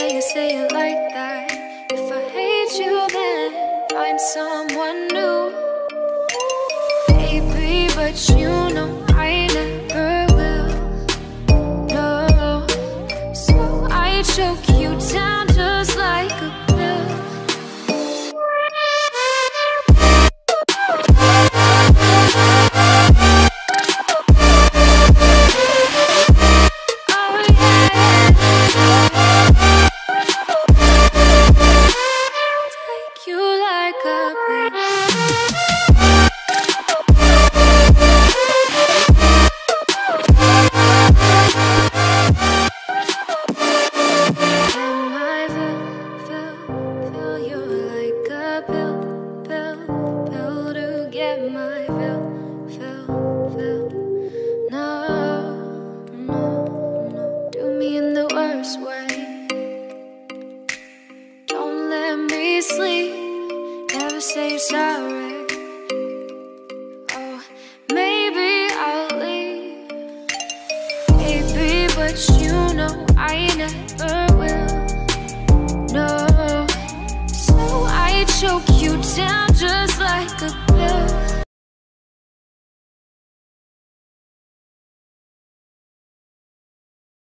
say it like that. If I hate you, then find someone new. Baby, but you know I never will. No, so I choke you down just like a but you know I never